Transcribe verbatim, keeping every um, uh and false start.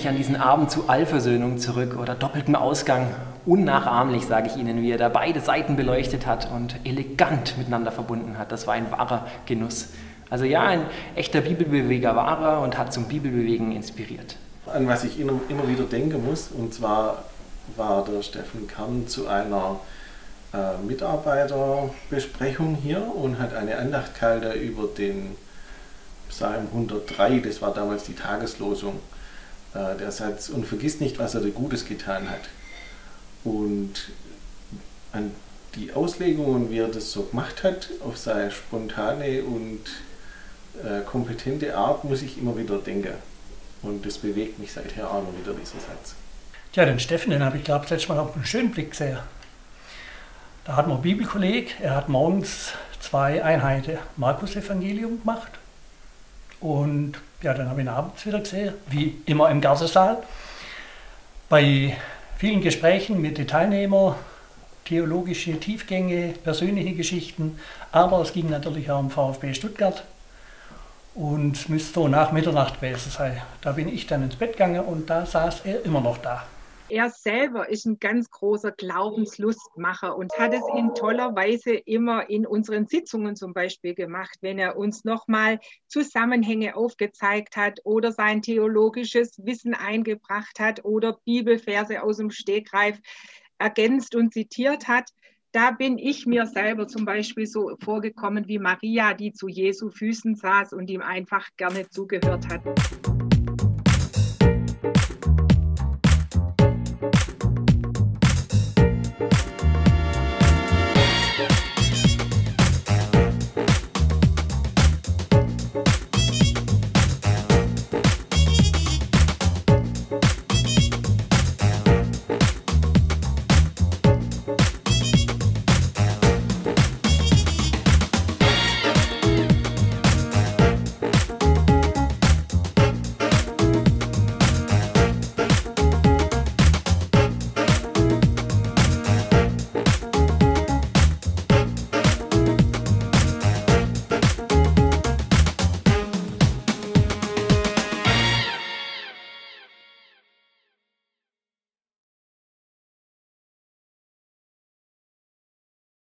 ich an diesen Abend zu Allversöhnung zurück oder doppeltem Ausgang. Unnachahmlich, sage ich Ihnen, wie er da beide Seiten beleuchtet hat und elegant miteinander verbunden hat. Das war ein wahrer Genuss. Also ja, ein echter Bibelbeweger war er und hat zum Bibelbewegen inspiriert. An was ich immer wieder denken muss, und zwar war der Steffen Kern zu einer äh, Mitarbeiterbesprechung hier und hat eine Andacht gehalten über den Psalm hundertdrei, das war damals die Tageslosung, äh, der Satz, und vergiss nicht, was er dir Gutes getan hat. Und an die Auslegung und wie er das so gemacht hat, auf seine spontane und äh, kompetente Art, muss ich immer wieder denken. Und das bewegt mich seither auch noch wieder, dieser Satz. Tja, den Steffen, den habe ich, glaube ich, letztes Mal auf einen schönen Blick gesehen. Da hatten wir einen Bibelkolleg, er hat morgens zwei Einheiten Markus-Evangelium gemacht. Und ja, dann habe ich ihn abends wieder gesehen, wie immer im Gartensaal. Bei vielen Gesprächen mit den Teilnehmern, theologische Tiefgänge, persönliche Geschichten. Aber es ging natürlich auch um VfB Stuttgart. Und es müsste so nach Mitternacht gewesen sein. Da bin ich dann ins Bett gegangen und da saß er immer noch da. Er selber ist ein ganz großer Glaubenslustmacher und hat es in toller Weise immer in unseren Sitzungen zum Beispiel gemacht, wenn er uns nochmal Zusammenhänge aufgezeigt hat oder sein theologisches Wissen eingebracht hat oder Bibelverse aus dem Stegreif ergänzt und zitiert hat. Da bin ich mir selber zum Beispiel so vorgekommen wie Maria, die zu Jesu Füßen saß und ihm einfach gerne zugehört hat.